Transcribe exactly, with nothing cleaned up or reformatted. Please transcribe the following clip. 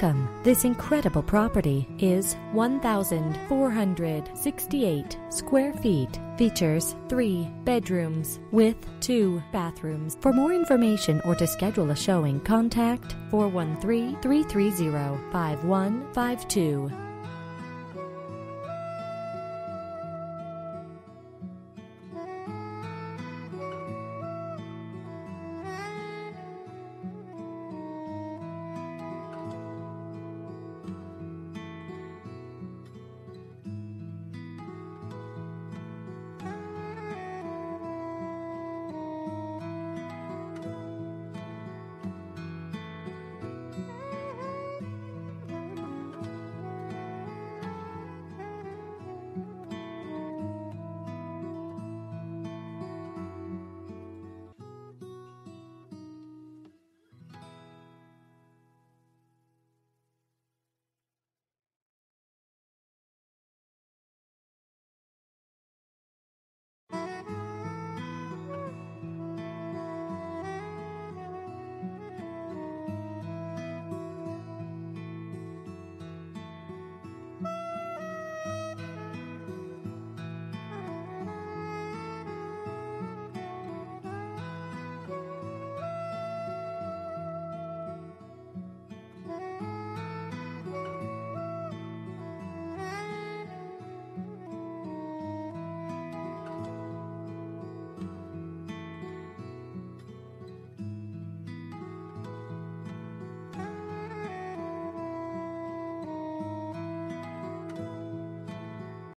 Welcome. This incredible property is one thousand four hundred sixty-eight square feet. Features three bedrooms with two bathrooms. For more information or to schedule a showing, contact four one three, three three zero, five one five two.